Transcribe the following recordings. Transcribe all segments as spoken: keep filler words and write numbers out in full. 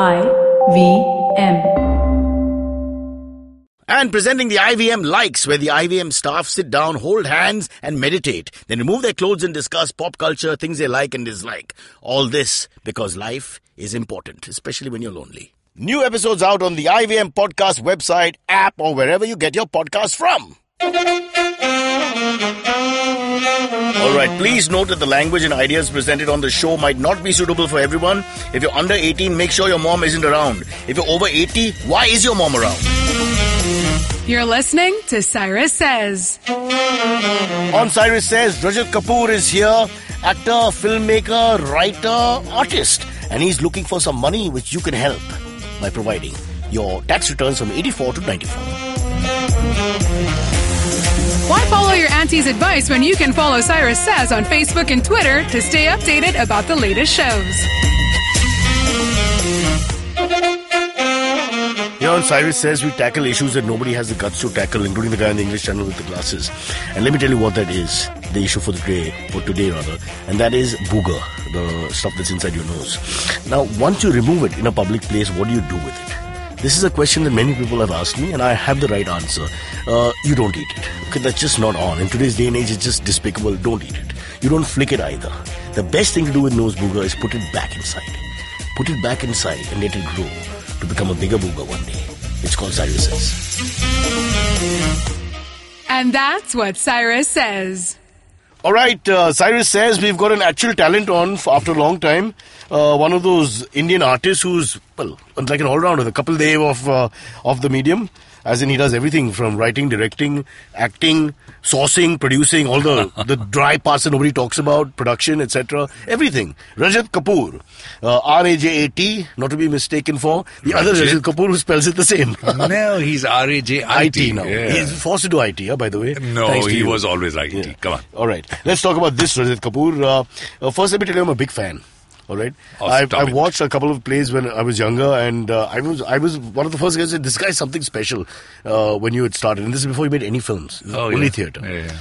I V M. And presenting the I V M likes, where the I V M staff sit down, hold hands and meditate. Then remove their clothes and discuss pop culture, things they like and dislike. All this because life is important, especially when you're lonely. New episodes out on the I V M Podcast website, app, or wherever you get your podcast from. Alright, please note that the language and ideas presented on the show might not be suitable for everyone. If you're under eighteen, make sure your mom isn't around. If you're over eighty, why is your mom around? You're listening to Cyrus Says. On Cyrus Says, Rajat Kapoor is here, actor, filmmaker, writer, artist. And he's looking for some money which you can help by providing your tax returns from eighty-four to ninety-four. Why follow your auntie's advice when you can follow Cyrus Says on Facebook and Twitter to stay updated about the latest shows? Here on Cyrus Says, we tackle issues that nobody has the guts to tackle, including the guy on the English Channel with the glasses. And let me tell you what that is, the issue for the day, for today rather, and that is booger, the stuff that's inside your nose. Now, once you remove it in a public place, what do you do with it? This is a question that many people have asked me, and I have the right answer. Uh, you don't eat it. Okay, that's just not on. In today's day and age, it's just despicable. Don't eat it. You don't flick it either. The best thing to do with nose booger is put it back inside. Put it back inside and let it grow to become a bigger booger one day. It's called Cyrus Says. And that's what Cyrus Says. All right, uh, Cyrus Says, we've got an actual talent on for after a long time. Uh, one of those Indian artists who's, well, like an all-rounder, the Kapil Dev of, uh, of the medium. As in, he does everything from writing, directing, acting, sourcing, producing, all the, the dry parts that nobody talks about, production, et cetera. Everything. Rajat Kapoor. Uh, R A J A T, not to be mistaken for the Rajat. Other Rajat Kapoor who spells it the same. No, he's R A J I T now. Yeah. He's forced to do I T, yeah, by the way. No, he you. was always I T. Yeah. Come on. All right. Let's talk about this Rajat Kapoor. Uh, uh, first, let me tell you, I'm a big fan. All right. I've, I've watched a couple of plays when I was younger, and uh, I was I was one of the first guys who said, this guy's something special uh, when you had started. And this is before you made any films. Oh, only yeah. theatre. Yeah, yeah.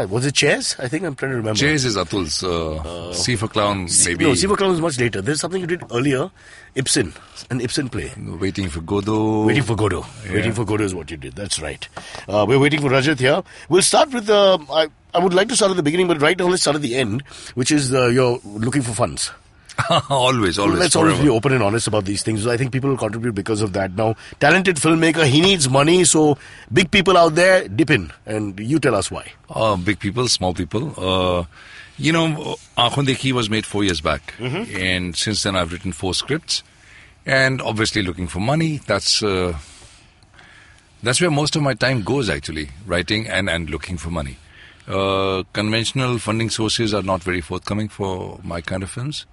yeah, was it Chairs? I think I'm trying to remember. Chairs is Atul's. Uh, uh, C for Clown, C- maybe. No, C for Clown is much later. There's something you did earlier. Ibsen. An Ibsen play. Waiting for Godot. Waiting for Godot. Yeah. Waiting for Godot is what you did. That's right. Uh, we're waiting for Rajat here. We'll start with... Uh, I, I would like to start at the beginning, but right now let's start at the end, which is uh, you're looking for funds. always, always. Let's forever. always be open and honest about these things. I think people will contribute because of that. Now, talented filmmaker, he needs money. So, big people out there, dip in. And you tell us why. Uh, big people, small people. Uh, you know, Aankhon Dekhi was made four years back. Mm-hmm. And since then, I've written four scripts. And obviously, looking for money. That's uh, that's where most of my time goes, actually. Writing and, and looking for money. Uh, conventional funding sources are not very forthcoming for my kind of films.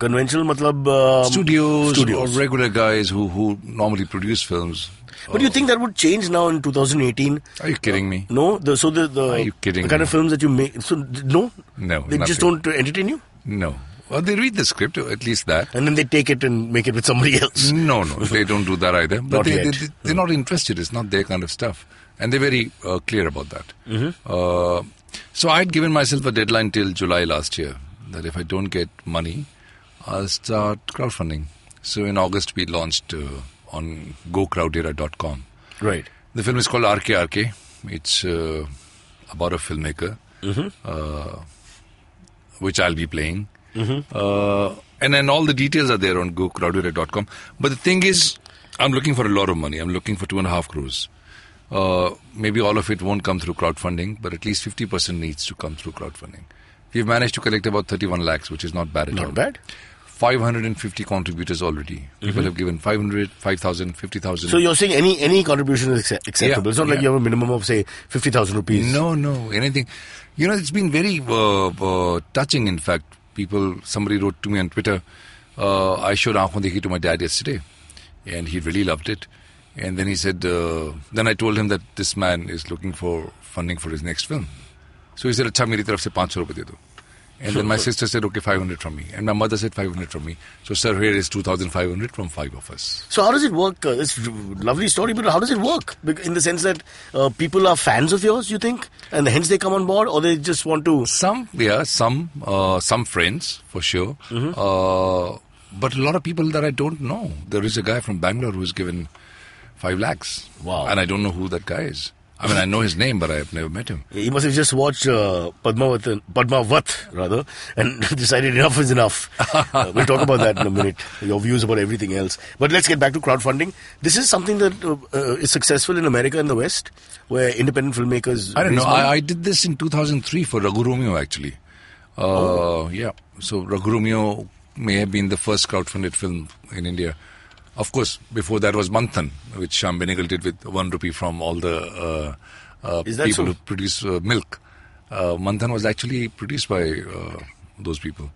Conventional, matlab um, studios, studios or regular guys who, who normally produce films. But do uh, you think that would change now in two thousand eighteen? Are you kidding me? Uh, no. The, so the the, are you kidding the kind me? of films that you make. So no. No. They nothing. Just don't entertain you. No. Well, they read the script, at least that, and then they take it and make it with somebody else. No, no, they don't do that either. But not they, they, they, they're not interested. It's not their kind of stuff, and they're very uh, clear about that. Mm-hmm. Uh, so I'd given myself a deadline till July last year that if I don't get money, I'll start crowdfunding. So in August, we launched uh, on Go Crowdera dot com. Right. The film is called R K R K. It's uh, about a filmmaker, mm-hmm. uh, which I'll be playing. Mm-hmm. Uh, and then all the details are there on Go Crowdera dot com. But the thing is, I'm looking for a lot of money. I'm looking for two and a half crores. Uh, maybe all of it won't come through crowdfunding, but at least fifty percent needs to come through crowdfunding. We've managed to collect about thirty-one lakhs, which is not bad at all. Not bad. five hundred fifty contributors already. Mm-hmm. People have given five hundred, five thousand, fifty thousand. So you're saying any any contribution is accept- acceptable. Yeah, it's not yeah. like you have a minimum of, say, fifty thousand rupees. No, no, anything. You know, it's been very uh, uh, touching, in fact. People, somebody wrote to me on Twitter, uh, I showed Aankhon Dekhi to my dad yesterday, and he really loved it. And then he said, uh, then I told him that this man is looking for funding for his next film. So he said, "Achha, meri taraf se five hundred rupees de do." And sure, then my sure. sister said, "Okay, five hundred from me." And my mother said, five hundred from me. So, sir, here is two thousand five hundred from five of us. So how does it work? Uh, it's a lovely story, but how does it work? In the sense that uh, people are fans of yours, you think? And hence they come on board, or they just want to... Some, yeah, some, uh, some friends, for sure. Mm-hmm. Uh, But a lot of people that I don't know. There is a guy from Bangalore who's given five lakhs. Wow. And I don't know who that guy is. I mean, I know his name, but I have never met him. He must have just watched uh, Padmaavat, Padmaavat, rather, and decided enough is enough. Uh, we'll talk about that in a minute, your views about everything else. But let's get back to crowdfunding. This is something that uh, uh, is successful in America and the West, where independent filmmakers... I don't know. I, I did this in two thousand three for Raghu Romeo, actually. Uh, oh. Yeah. So Raghu Romeo may have been the first crowdfunded film in India. Of course, before that was Manthan, which Shyam Benegal did with one rupee from all the uh, uh, people so? who produce uh, milk. Uh, Manthan was actually produced by uh, those people.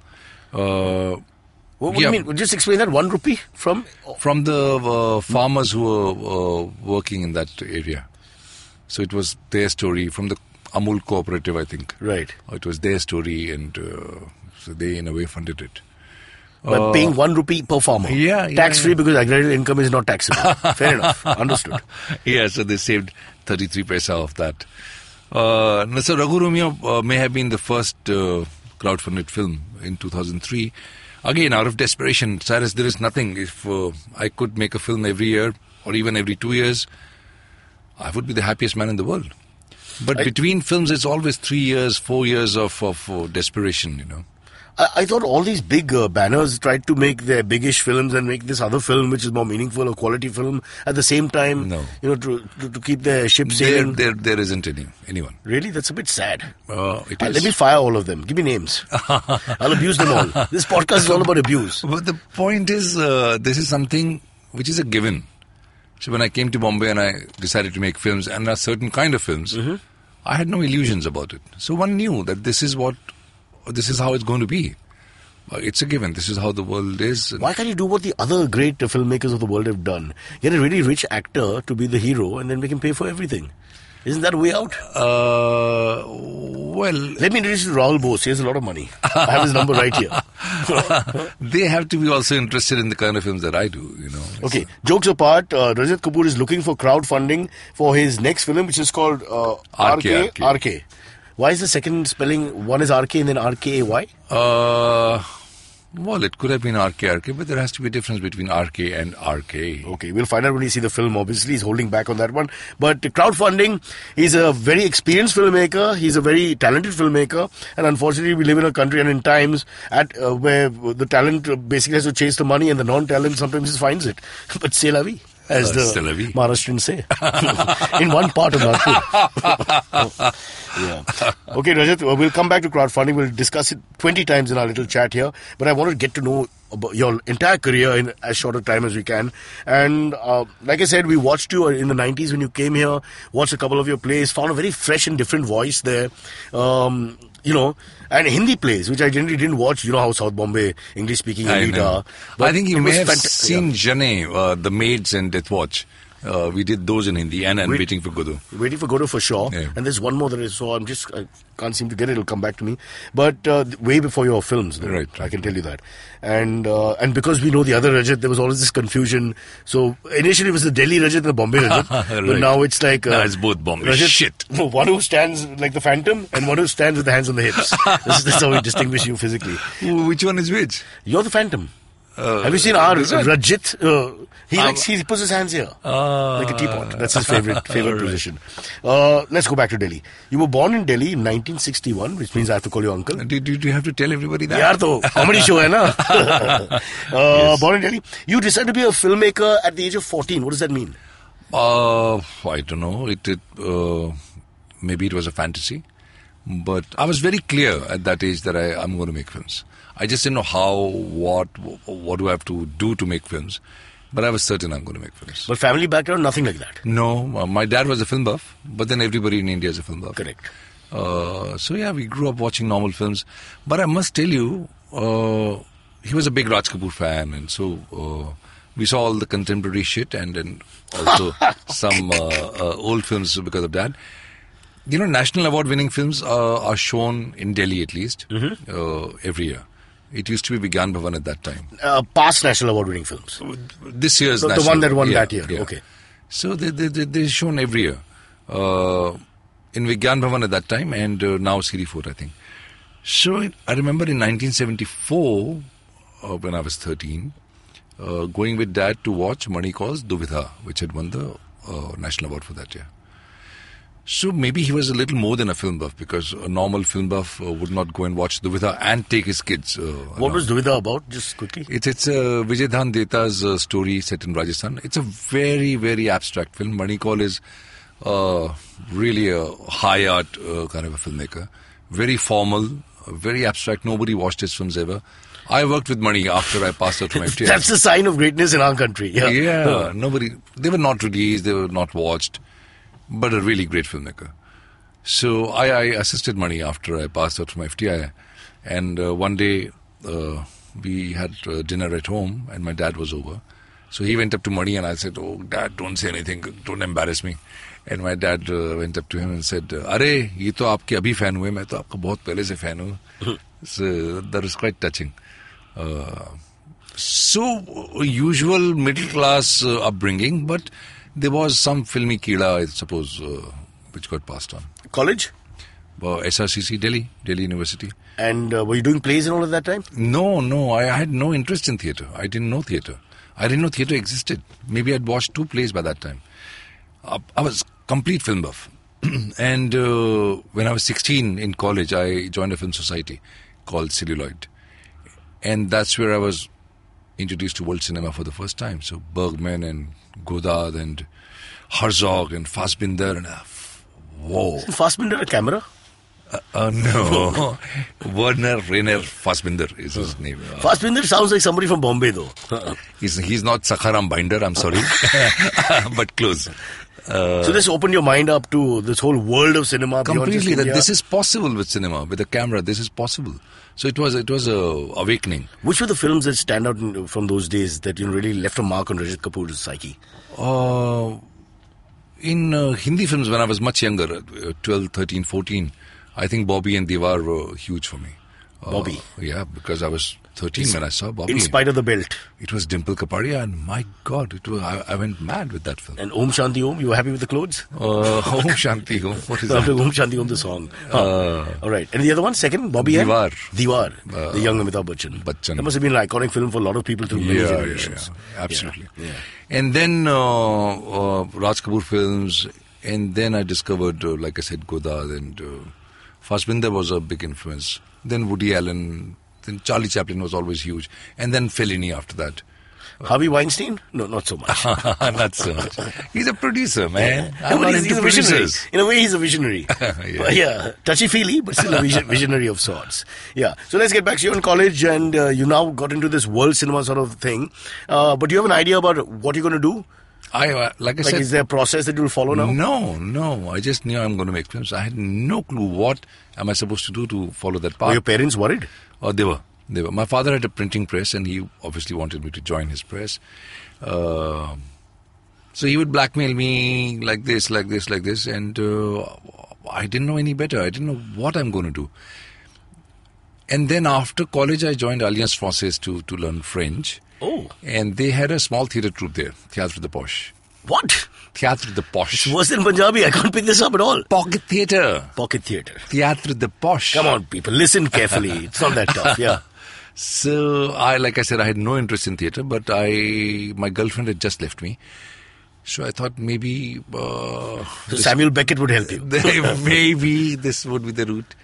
Uh, what do yeah, you mean? Just explain that. One rupee from? From the uh, farmers who were uh, working in that area. So it was their story from the Amul cooperative, I think. Right. It was their story, and uh, so they in a way funded it. But uh, paying one rupee per farmer. Yeah, yeah, tax-free, yeah. Because agricultural income is not taxable. Fair enough. Understood. Yeah, so they saved thirty-three paisa of that. Uh, so Raghu Romeo uh, may have been the first uh, crowdfunded film in two thousand three. Again, out of desperation, Cyrus, there is nothing. If uh, I could make a film every year or even every two years, I would be the happiest man in the world. But I, between films, it's always three years, four years of, of uh, desperation, you know. I thought all these big uh, banners tried to make their biggish films and make this other film, which is more meaningful, a quality film, at the same time, no. you know, to, to, to keep their ship sailing. There, there, there isn't any, anyone. Really? That's a bit sad. Uh, it is. Let me fire all of them. Give me names. I'll abuse them all. This podcast is all about abuse. But the point is, uh, this is something which is a given. So when I came to Bombay and I decided to make films, and a certain kind of films, mm-hmm. I had no illusions about it. So one knew that this is what... This is how it's going to be. It's a given. This is how the world is. Why can't you do what the other great filmmakers of the world have done? Get a really rich actor to be the hero and then make him pay for everything. Isn't that a way out? Uh, well... Let me introduce you to Rahul Bose. He has a lot of money. I have his number right here. They have to be also interested in the kind of films that I do, you know. Okay, so, jokes apart, uh, Rajat Kapoor is looking for crowdfunding for his next film, which is called uh, R K R K. Why is the second spelling, one is R K and then R K A Y? Uh, well, it could have been R K R K, but there has to be a difference between R K and R K. Okay, we'll find out when you see the film. Obviously, he's holding back on that one. But crowdfunding, he's a very experienced filmmaker. He's a very talented filmmaker. And unfortunately, we live in a country and in times at uh, where the talent basically has to chase the money and the non-talent sometimes just finds it. But c'est la vie. As uh, the Maharashtrians say. In one part of Nagpur. Yeah. Okay, Rajat, we'll come back to crowdfunding. We'll discuss it twenty times in our little chat here. But I want to get to know about your entire career in as short a time as we can. And uh, like I said, we watched you in the nineties when you came here, watched a couple of your plays, found a very fresh and different voice there. Um... You know, and Hindi plays, which I generally didn't watch. You know how South Bombay English-speaking elite are. I think you may have seen Jane, uh, The Maids and Death Watch. Uh, we did those in Hindi and, and Wait, Waiting for Godot. Waiting for Godot for sure. Yeah. And there's one more that I saw. I'm just, I can't seem to get it. It'll come back to me. But uh, way before your films, though, right? I can tell you that. And uh, and because we know the other Rajat, there was always this confusion. So initially it was the Delhi Rajat and the Bombay Rajat. Right. But now it's like... Uh, now it's both Bombay. Rajat, shit. One who stands like the phantom and one who stands with the hands on the hips. This is how we distinguish you physically. Which one is which? You're the phantom. Uh, Have you seen our Rajat? Uh, he, um, likes, he puts his hands here, uh, like a teapot. That's his favorite favorite right. position. Uh, let's go back to Delhi. You were born in Delhi in nineteen sixty-one, which means I have to call you uncle. Do, do, do you have to tell everybody that? Yaar toh, comedy show hai na. uh, yes. Born in Delhi. You decided to be a filmmaker at the age of fourteen. What does that mean? Uh, I don't know. It, it uh, maybe it was a fantasy. But I was very clear at that age that I, I'm going to make films. I just didn't know how, what, what do I have to do to make films. But I was certain I'm going to make films. But family background, nothing like that? No. My dad was a film buff, but then everybody in India is a film buff. Correct. Uh, so, yeah, we grew up watching normal films. But I must tell you, uh, he was a big Raj Kapoor fan. And so uh, we saw all the contemporary shit and, and also some uh, uh, old films because of that. You know, national award-winning films uh, are shown in Delhi at least mm-hmm. uh, every year. It used to be Vigyan Bhavan at that time. Uh, past national award-winning films. This year's so national. The one that won yeah, that year. Yeah. Okay. So they they they they're shown every year uh, in Vigyan Bhavan at that time, and uh, now Siri Fort, I think. So it, I remember in nineteen seventy-four, uh, when I was thirteen. Uh, going with dad to watch Mani Kaul's Duvidha, which had won the uh, National Award for that year. So maybe he was a little more than a film buff, because a normal film buff uh, would not go and watch Duvidha and take his kids. Uh, what around. was Duvidha about, just quickly? It's, it's uh, Vijay Dhan Deta's uh, story set in Rajasthan. It's a very, very abstract film. Mani Kaul is uh, really a high art uh, kind of a filmmaker. Very formal, very abstract. Nobody watched his films ever. I worked with Mani after I passed out from F T I I. That's a sign of greatness in our country. Yeah, yeah nobody. They were not released, they were not watched, but a really great filmmaker. So I, I assisted Mani after I passed out from F T I I. And uh, one day uh, we had uh, dinner at home and my dad was over. So he went up to Mani and I said, "Oh, Dad, don't say anything, don't embarrass me." And my dad uh, went up to him and said, "Arey, ye to aapke abhi fan hue, main to aapka bahut pehle se fan hu." So that was quite touching. Uh, so usual middle class uh, upbringing, but there was some filmy keeda, I suppose, uh, which got passed on. College? Uh, S R C C, Delhi, Delhi University. And uh, were you doing plays and all at that time? No, no, I, I had no interest in theatre. I didn't know theatre. I didn't know theatre existed. Maybe I'd watched two plays by that time. Uh, I was complete film buff. And uh, when I was sixteen in college, I joined a film society called Celluloid. And that's where I was introduced to world cinema for the first time. So Bergman and Godard and Herzog and Fassbinder. And, uh, whoa. Isn't Fassbinder a camera? Uh, uh, no. Werner Rainer Fassbinder is his uh, name. Uh, Fassbinder sounds like somebody from Bombay though. Uh-uh. He's, he's not Sakharam Binder, I'm sorry. But close. Uh, so this opened your mind up to this whole world of cinema. Completely, that this is possible with cinema, with a camera. This is possible. So it was, it was a awakening. Which were the films that stand out in, from those days that you know, really left a mark on Rajat Kapoor's psyche? Uh, in uh, Hindi films, when I was much younger, twelve, thirteen, fourteen, I think Bobby and Deewar were huge for me. Uh, Bobby, yeah, because I was thirteen in, when I saw Bobby. In spite of the belt, it was Dimple Kapadia, and my God, it was I, I went mad with that film. And Om Shanti Om, you were happy with the clothes? Uh, Om Shanti Om, what is no, that? Om Shanti Om, the song. Huh. Uh, All right, and the other one, second, Bobby Deewar. Deewar, uh, the young Amitabh Bachchan. Bachchan. That must have been an iconic film for a lot of people through yeah, many generations. Yeah, yeah. Absolutely. Yeah, yeah. And then uh, uh, Raj Kapoor films, and then I discovered, uh, like I said, Godard and. Uh, Fassbinder was a big influence. Then Woody Allen. Then Charlie Chaplin was always huge. And then Fellini after that. Harvey Weinstein? No, not so much. Not so much. He's a producer, man. Yeah. I'm no, not he's, into he's producers. In a way, he's a visionary. yeah. yeah. Touchy-feely, but still a visionary of sorts. Yeah. So let's get back to you in college and uh, you now got into this world cinema sort of thing. Uh, but do you have an idea about what you're going to do? I, uh, like I like said, is there a process that you'll follow now? No, no. I just knew I'm going to make films. I had no clue what am I supposed to do to follow that path. Were your parents worried? Uh, they were. They were. My father had a printing press and he obviously wanted me to join his press. Uh, so he would blackmail me like this, like this, like this. And uh, I didn't know any better. I didn't know what I'm going to do. And then after college, I joined Alliance Francaise to, to learn French. Oh. And they had a small theatre troupe there, Théâtre de Poche. What? Théâtre de Poche. It's worse than Punjabi. I can't pick this up at all. Pocket theatre. Pocket theatre. Théâtre de Poche. Come on, people. Listen carefully. It's not that tough. Yeah. So, I, like I said, I had no interest in theatre, but I, my girlfriend had just left me. So, I thought maybe... Uh, so, this, Samuel Beckett would help you. Maybe this would be the route.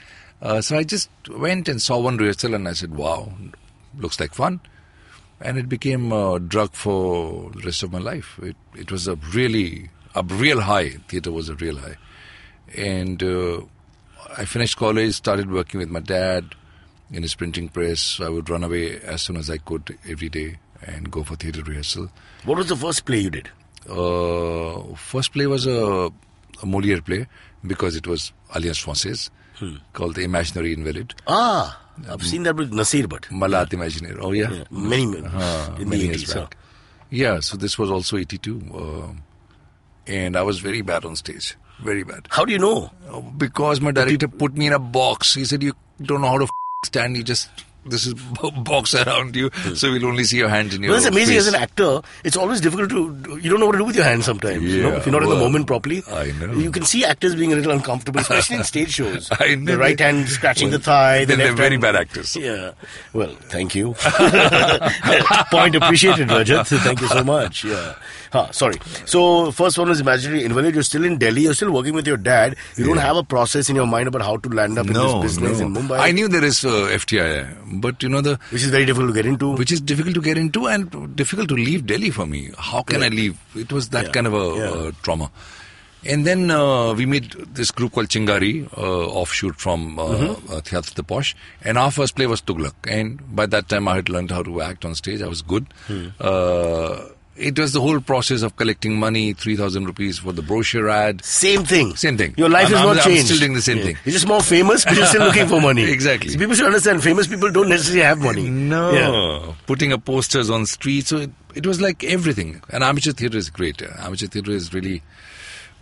Uh, so, I just went and saw one rehearsal and I said, wow, looks like fun. And it became a drug for the rest of my life. It it was a really, a real high. Theatre was a real high. And uh, I finished college, started working with my dad in his printing press. I would run away as soon as I could every day and go for theatre rehearsal. What was the first play you did? Uh, first play was a, a Moliere play because it was Alliance Francaise hmm. called The Imaginary Invalid. Ah! I've um, seen that with Nasir Bhatt. Malat Imagineer. Oh, yeah. yeah. Many, many. Uh, in many the eighties. So. Yeah, so this was also eighty-two. Uh, and I was very bad on stage. Very bad. How do you know? Uh, because my director put me in a box. He said, you don't know how to f stand. You just this is box around you, so we'll only see your hands in your well, that's amazing face. As an actor, it's always difficult to, you don't know what to do with your hands sometimes, yeah, you know, if you're not well, in the moment properly. I know. You can see actors being a little uncomfortable, especially in stage shows. I know. The right hand scratching well, the thigh. Then the they're very hand. Bad actors. Yeah. Well, thank you. Point appreciated, Rajat. Thank you so much. Yeah. Huh, sorry. So, first one was Imaginary Invalid. You're still in Delhi. You're still working with your dad. You yeah. don't have a process in your mind about how to land up in no, this business no. in Mumbai. I knew there is uh, F T I I, but you know the... Which is very difficult to get into. Which is difficult to get into and difficult to leave Delhi for me. How can yeah. I leave? It was that yeah. kind of a yeah. uh, trauma. And then uh, we made this group called Chingari, uh, offshoot from uh, mm-hmm. uh, Théâtre de Poche. And our first play was Tughlaq. And by that time I had learned how to act on stage. I was good. Hmm. Uh, it was the whole process of collecting money, three thousand rupees for the brochure ad. Same thing. Same thing. Your life has not changed. I'm still doing the same yeah. thing. You're just more famous, but you're still looking for money. Exactly. So people should understand, famous people don't necessarily have money. No. Yeah. Putting up posters on streets. So it, it was like everything. And amateur theatre is great. Amateur theatre is really...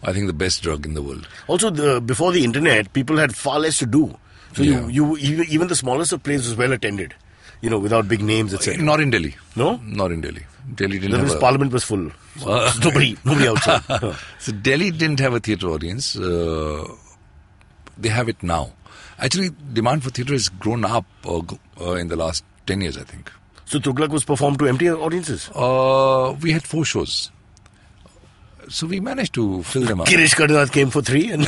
I think the best drug in the world. Also, the, before the internet, people had far less to do. So yeah. you, you, even the smallest of plays was well attended, you know, without big names, et cetera. Not in Delhi. No? Not in Delhi. Delhi didn't have a... Parliament was full. So uh, nobody, nobody outside. No. So Delhi didn't have a theatre audience. Uh, they have it now. Actually, demand for theatre has grown up uh, uh, in the last ten years, I think. So Tughlaq was performed to empty audiences? Uh, we had four shows. So we managed to fill them up. Girish Karnad came for three. And,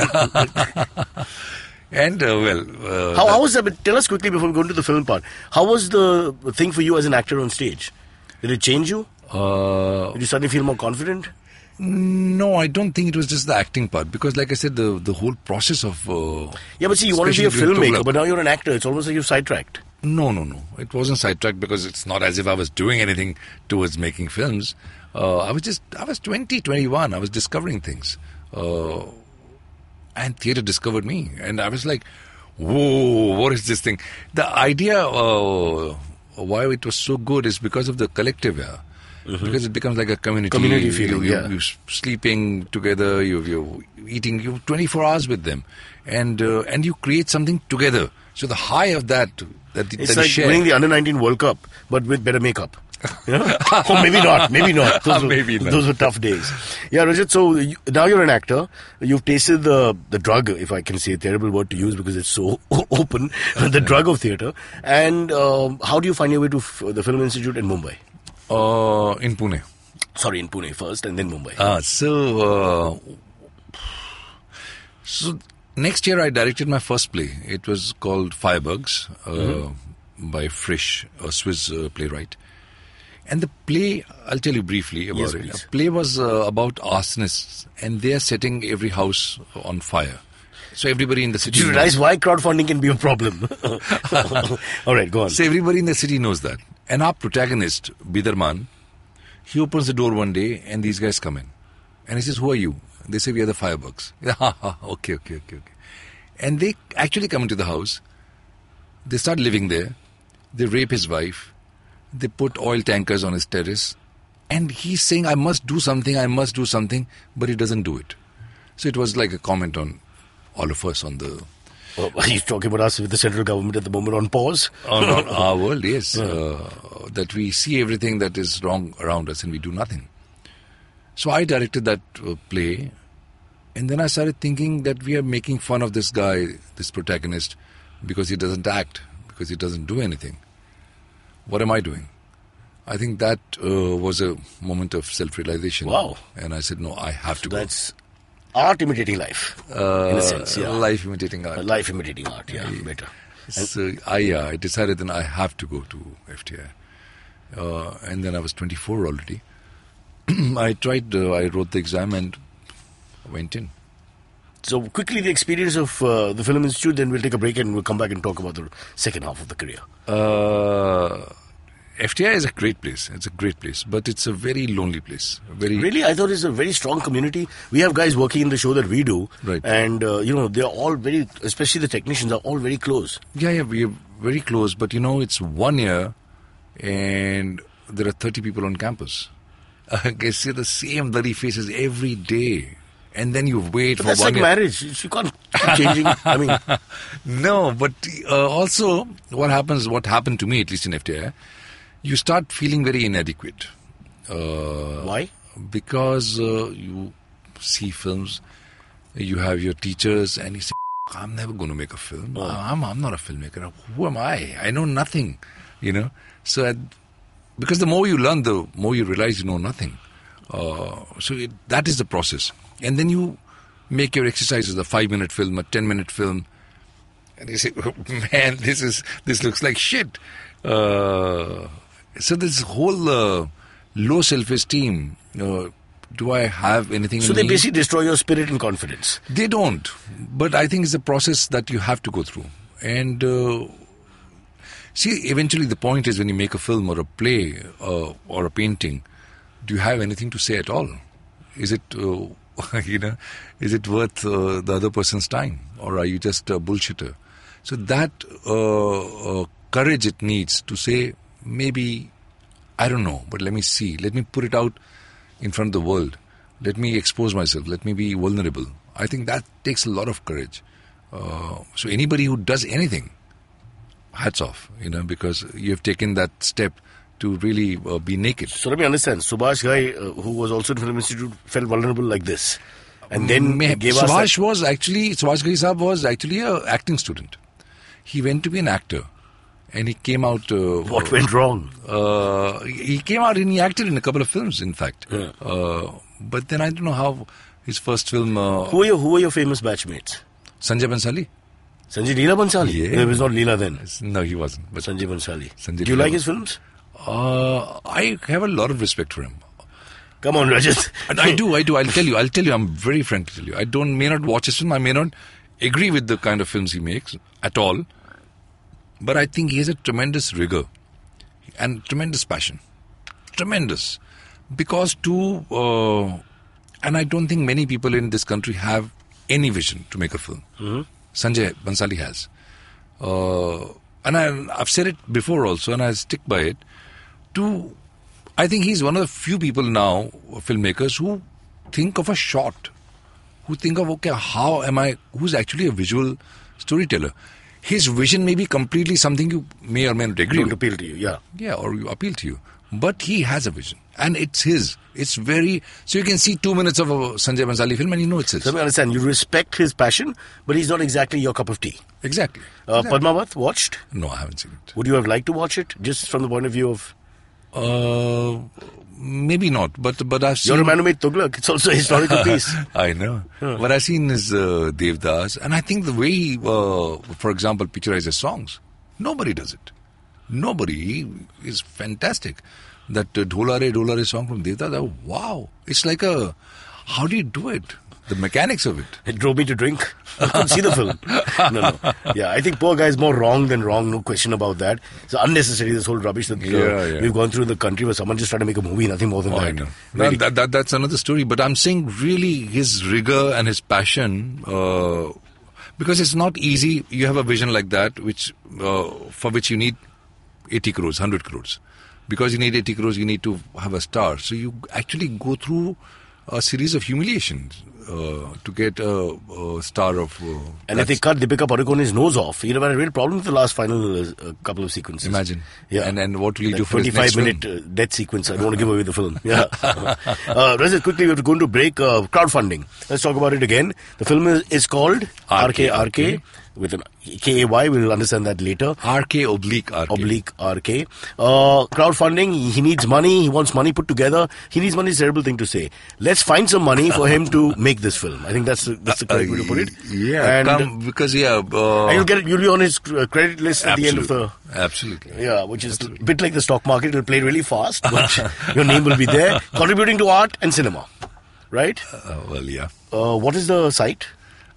and uh, well... Uh, how, how was that? But tell us quickly before we go into the film part. How was the thing for you as an actor on stage? Did it change you? Uh, Did you suddenly feel more confident? No, I don't think it was just the acting part. Because like I said, the, the whole process of... Uh, yeah, but see, you want to be a filmmaker, but now you're an actor. It's almost like you're sidetracked. No, no, no. It wasn't sidetracked because it's not as if I was doing anything towards making films. Uh, I was just, I was twenty, twenty-one. I was discovering things. Uh, and theatre discovered me. And I was like, whoa, what is this thing? The idea uh, why it was so good is because of the collective. Yeah. Mm-hmm. Because it becomes like a community. Community feeling, you, you, yeah. You're sleeping together, you, you're eating, you're twenty-four hours with them. And uh, and you create something together. So the high of that, that it's that like share, winning the under nineteen World Cup, but with better makeup. You know? Or maybe not, maybe not. Those were, maybe not. Those were tough days. Yeah, Rajat, so you, now you're an actor. You've tasted the, the drug, if I can say a terrible word to use because it's so open, the drug of theatre. And um, how do you find your way to f- the Film Institute in Mumbai? Uh, in Pune. Sorry, in Pune first and then Mumbai. Uh, so, uh, so next year I directed my first play. It was called Firebugs uh, mm-hmm. by Frisch, a Swiss uh, playwright. And the play, I'll tell you briefly about yes, it. Please. The play was uh, about arsonists, and they are setting every house on fire. So everybody in the city... You realize knows. Why crowdfunding can be a problem. All right, go on. So everybody in the city knows that. And our protagonist, Bidarman, he opens the door one day, and these guys come in. And he says, who are you? And they say, we are the Firebugs. okay, okay, okay, okay. And they actually come into the house. They start living there. They rape his wife. They put oil tankers on his terrace. And he's saying, I must do something, I must do something. But he doesn't do it. So it was like a comment on all of us on the... Well, are you talking about us with the central government at the moment on pause? On, on our world, yes. Yeah. Uh, that we see everything that is wrong around us and we do nothing. So I directed that uh, play. And then I started thinking that we are making fun of this guy, this protagonist, because he doesn't act, because he doesn't do anything. What am I doing? I think that uh, was a moment of self-realization. Wow. And I said, no, I have so to go. That's art imitating life, uh, in a sense. Yeah. Life imitating art. Life imitating art, yeah, yeah. better. So I, yeah, I decided then I have to go to F T I. Uh, and then I was twenty-four already. I tried, uh, I wrote the exam and went in. So quickly the experience of uh, the Film Institute, then we'll take a break and we'll come back and talk about the second half of the career. Uh, F T I is a great place. It's a great place, but it's a very lonely place. Very really? I thought it's a very strong community. We have guys working in the show that we do. Right. And, uh, you know, they're all very, especially the technicians are all very close. Yeah, yeah, we're very close. But, you know, it's one year and there are thirty people on campus. I see the same bloody faces every day. and then you wait but for that's one like year. Marriage. She can't keep changing. I mean, no, but uh, also what happens, what happened to me, at least in F T I I, you start feeling very inadequate. Uh, Why? Because uh, you see films, you have your teachers, and you say, I'm never going to make a film. Oh. I'm, I'm not a filmmaker. Who am I? I know nothing, you know. So, I, because the more you learn, the more you realize you know nothing. Uh, so it, that is the process. And then you make your exercises, a five-minute film, a ten-minute film. And you say, oh, man, this is this looks like shit. Uh, so this whole uh, low self-esteem, uh, do I have anything so in me? So they basically destroy your spirit and confidence. They don't. But I think it's a process that you have to go through. And uh, see, eventually the point is when you make a film or a play uh, or a painting, do you have anything to say at all? Is it, uh, you know, is it worth uh, the other person's time? Or are you just a bullshitter? So that uh, uh, courage it needs to say, maybe, I don't know, but let me see. Let me put it out in front of the world. Let me expose myself. Let me be vulnerable. I think that takes a lot of courage. Uh, so anybody who does anything, hats off, you know, because you've taken that step to really uh, be naked. So let me understand. Subhash Ghai, uh, who was also in Film Institute, felt vulnerable like this. And then mm, gave Subhash us... Subhash was actually, Subhash Ghai Saab was actually an acting student. He went to be an actor. And he came out... Uh, what uh, went wrong? Uh, he came out and he acted in a couple of films, in fact. Yeah. Uh, but then I don't know how his first film... Uh, who, were your, who were your famous batchmates? Sanjay Bhansali. Sanjay Leela Bhansali? Yeah. It was not Leela then. No, he wasn't. But Sanjay Bhansali. Sanjay Do you Leela like his films? Uh, I have a lot of respect for him. Come on, Rajat. And I do, I do. I'll tell you. I'll tell you. I'm very frank to tell you. I don't may not watch his film. I may not agree with the kind of films he makes at all. But I think he has a tremendous rigor and tremendous passion. Tremendous. Because to... Uh, and I don't think many people in this country have any vision to make a film. Mm-hmm. Sanjay Bhansali has. Uh, and I, I've said it before also, and I stick by it. To, I think he's one of the few people now, filmmakers, who think of a shot. Who think of, okay, how am I... Who's actually a visual storyteller. His vision may be completely something you may or may not agree with. Don't appeal to you, yeah. Yeah, or you appeal to you. But he has a vision. And it's his. It's very... So you can see two minutes of a Sanjay Bhansali film and you know it's his. So I understand. You respect his passion, but he's not exactly your cup of tea. Exactly. Uh, exactly. Padmaavat, watched? No, I haven't seen it. Would you have liked to watch it? Just from the point of view of... Uh, maybe not, but, but I've seen... You're a man who made Tughlaq. It's also a historical piece. I know. Huh. What I've seen is uh, Devdas. And I think the way he, uh, for example, picturizes songs, nobody does it. Nobody is fantastic. That uh, Dholare Dholare song from Devdas, wow. It's like a... How do you do it? The mechanics of it. It drove me to drink. I couldn't see the film. No, no. Yeah, I think poor guy is more wrong than wrong. No question about that. It's unnecessary, this whole rubbish that uh, yeah, yeah. we've gone through in the country where someone just tried to make a movie, nothing more than oh, that. I know. Really. That, that. That's another story. But I'm saying really his rigor and his passion, uh, because it's not easy. You have a vision like that, which uh, for which you need eighty crores, one hundred crores. Because you need eighty crores, you need to have a star. So you actually go through a series of humiliations. Uh, to get a, a star of... Uh, and if they cut Deepika Padukone's nose off, he'll have had a real problem with the last final uh, couple of sequences. Imagine. Yeah. And, and what will he that do for his next twenty-five minute film? Death sequence. I don't want to give away the film. Yeah. uh, Rajat, quickly, we have to go into break. Uh, crowdfunding. Let's talk about it again. The film is, is called R K R K. With an K A Y, we'll understand that later. R K oblique R K. Oblique R K. Uh, crowdfunding, he needs money, he wants money put together. He needs money is a terrible thing to say. Let's find some money for him to make this film. I think that's, that's the correct uh, way to put it. Yeah, and come, because, yeah. Uh, and you'll, get, you'll be on his credit list at the end of the... Absolutely. Yeah, which is absolutely. A bit like the stock market. It'll play really fast, but your name will be there. Contributing to art and cinema, right? Uh, well, yeah. Uh, what is the site?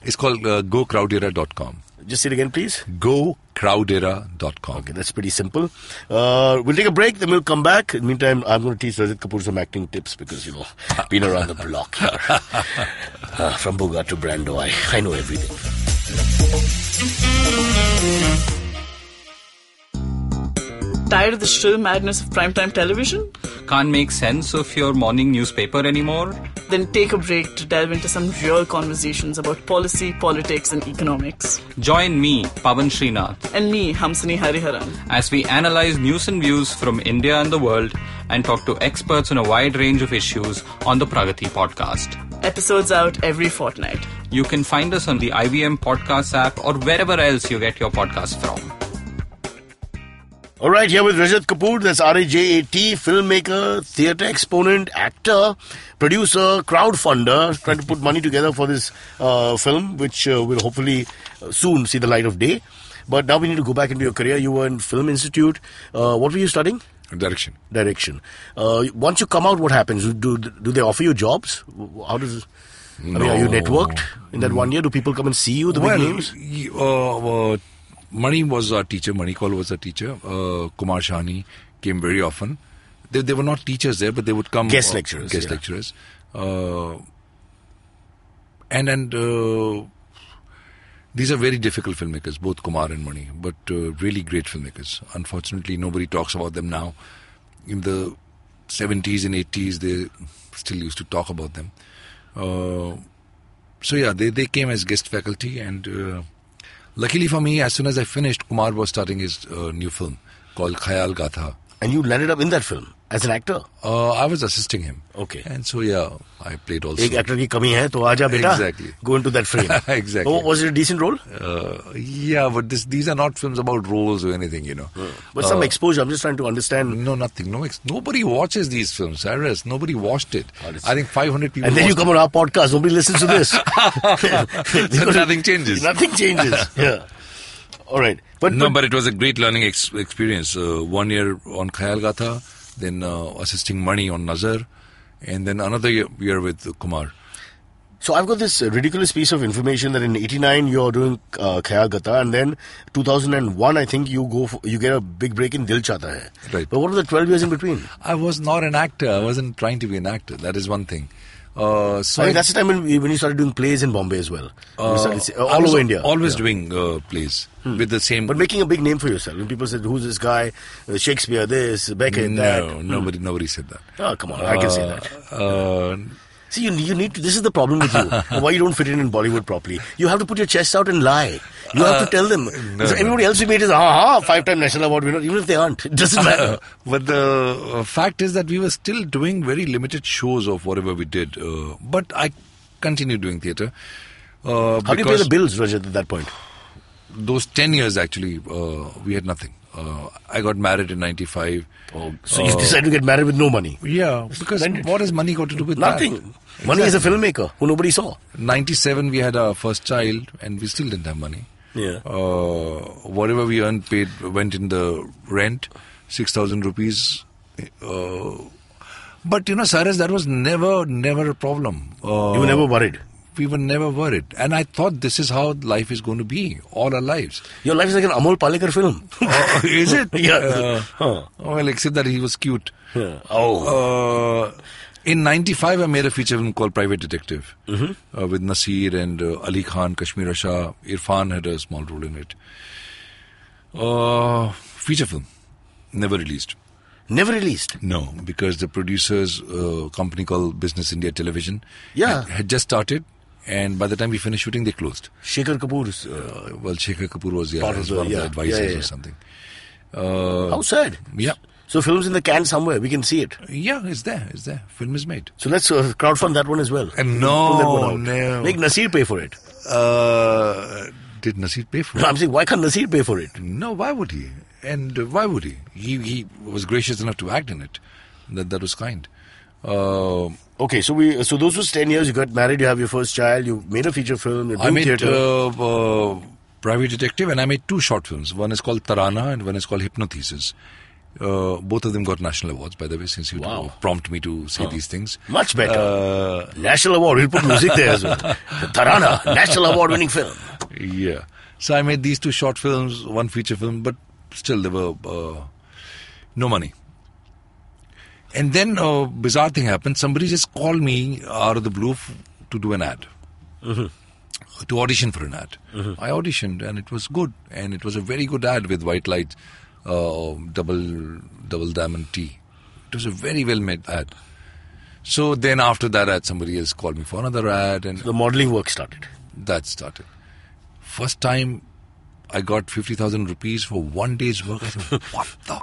It's called uh, Go Crowdera dot com. Just say it again, please. Go Crowdera dot com. Okay, that's pretty simple. Uh, we'll take a break, then we'll come back. In the meantime, I'm going to teach Rajat Kapoor some acting tips because, you know, been around the block here. Uh, from Bogart to Brando, I, I know everything. tired of the shrill madness of primetime television? Can't make sense of your morning newspaper anymore? Then take a break to delve into some real conversations about policy, politics and economics. Join me, Pavan Srinath. And me, Hamsini Hariharan. As we analyze news and views from India and the world and talk to experts on a wide range of issues on the Pragati Podcast. Episodes out every fortnight. You can find us on the I V M Podcasts app or wherever else you get your podcasts from. Alright, here with Rajat Kapoor, that's R A J A T, filmmaker, theatre exponent, actor, producer, crowdfunder, trying to put money together for this uh, film, which uh, will hopefully soon see the light of day. But now we need to go back into your career. You were in Film Institute. Uh, what were you studying? Direction. Direction. Uh, once you come out, what happens? Do, do they offer you jobs? How does... No. I mean, are you networked in that one year? Do people come and see you, the well, big names? Uh, uh, Mani was our teacher. Mani Kaul was our teacher. Uh, Kumar Shahani came very often. They, they were not teachers there, but they would come... Guest uh, lecturers. Guest yeah. lecturers. Uh, and and uh, these are very difficult filmmakers, both Kumar and Mani, but uh, really great filmmakers. Unfortunately, nobody talks about them now. In the seventies and eighties, they still used to talk about them. Uh, so yeah, they, they came as guest faculty, and uh, luckily for me, as soon as I finished, Kumar was starting his uh, new film called Khayal Gatha. And you landed up in that film as an actor? Uh, I was assisting him. Okay. And so yeah, I played also. Ek actor ki kami hai, to aaja beta. Exactly. Go into that frame. Exactly. Oh, was it a decent role? Uh, yeah, but this, these are not films about roles or anything, you know. Yeah. But uh, some exposure. I'm just trying to understand. No, nothing. No, ex- nobody watches these films, Cyrus. Nobody watched it. Oh, I think five hundred people. And then you come it. on our podcast. Nobody listens to this. So nothing changes. Nothing changes. Yeah. All right. But, no, but, but it was a great learning ex- experience. Uh, one year on Khayal Gatha, then uh, assisting Mani on Nazar, and then another year, year with uh, Kumar. So I've got this ridiculous piece of information that in eighty-nine you're doing uh, Khayal Gatha, and then two thousand one I think you go for, you get a big break in Dil Chata Hai. Right. But what were the twelve years in between? I was not an actor. I wasn't trying to be an actor. That is one thing. Uh, so I mean, I, that's the time when, when you started doing plays in Bombay as well. Uh, started, uh, all over India. Always yeah. doing uh, plays hmm. with the same... But making a big name for yourself. When people said, who's this guy? Uh, Shakespeare, this, Beckett, no, that. No, nobody, hmm. nobody said that. Oh, come on. Uh, I can say that. Uh, See, you, you need to... This is the problem with you. Why you don't fit in in Bollywood properly. You have to put your chest out and lie. You uh, have to tell them. No, so everybody no. else you meet is, aha, five-time national award winner, even if they aren't. It doesn't matter. Uh, but the fact is that we were still doing very limited shows of whatever we did. Uh, but I continued doing theatre. Uh, How do you pay the bills, Rajat, at that point? Those ten years, actually, uh, we had nothing. Uh, I got married in ninety-five. Oh, so uh, you decided to get married with no money? Yeah, because Splendid. What has money got to do with Nothing. That? Nothing. Money exactly. is a filmmaker who nobody saw. ninety-seven we had our first child and we still didn't have money. Yeah. Uh, whatever we earned paid went in the rent, six thousand rupees. Uh, but you know, Cyrus, that was never, never a problem. Uh, you were never worried? We were never worried. And I thought this is how life is going to be all our lives. Your life is like an Amol Palekar film. Uh, is it? Yeah. Uh, huh. Well, except that he was cute. Yeah. Oh. Uh, in ninety-five, I made a feature film called Private Detective mm-hmm. uh, with Naseer and uh, Ali Khan, Kashmira Shah. Irfan had a small role in it. Uh, feature film. Never released. Never released? No, because the producers, uh, company called Business India Television yeah. had, had just started. And by the time we finished shooting, they closed. Shekhar Kapoor's... Uh, well, Shekhar Kapoor was yeah, one of the, one yeah, of the advisors yeah, yeah, yeah. or something. Uh, How sad. Yeah. So film's in the can somewhere. We can see it. Yeah, it's there. It's there. Film is made. So let's uh, crowdfund that one as well. And no, no. Make Naseer pay for it. Uh, did Naseer pay for it? No, I'm saying, why can't Naseer pay for it? No, why would he? And uh, why would he? He he was gracious enough to act in it. That, that was kind. Uh, okay, so we so those was ten years. You got married. You have your first child. You made a feature film. I made theater. Uh, uh, Private Detective, and I made two short films. One is called Tarana, and one is called Hypnothesis. Uh, both of them got national awards, by the way, since you wow. prompt me to say huh. these things. Much better. Uh, national award. We'll put music there as well. Tarana, national award-winning film. Yeah. So I made these two short films, one feature film, but still there were uh, no money. And then a bizarre thing happened. Somebody just called me out of the blue f- to do an ad, mm-hmm. to audition for an ad. Mm-hmm. I auditioned and it was good. And it was a very good ad with white lights, uh, double double diamond tea. It was a very well-made ad. So then after that ad, somebody else called me for another ad. And so the modeling work started. That started. First time I got fifty thousand rupees for one day's work. I said, what the f***?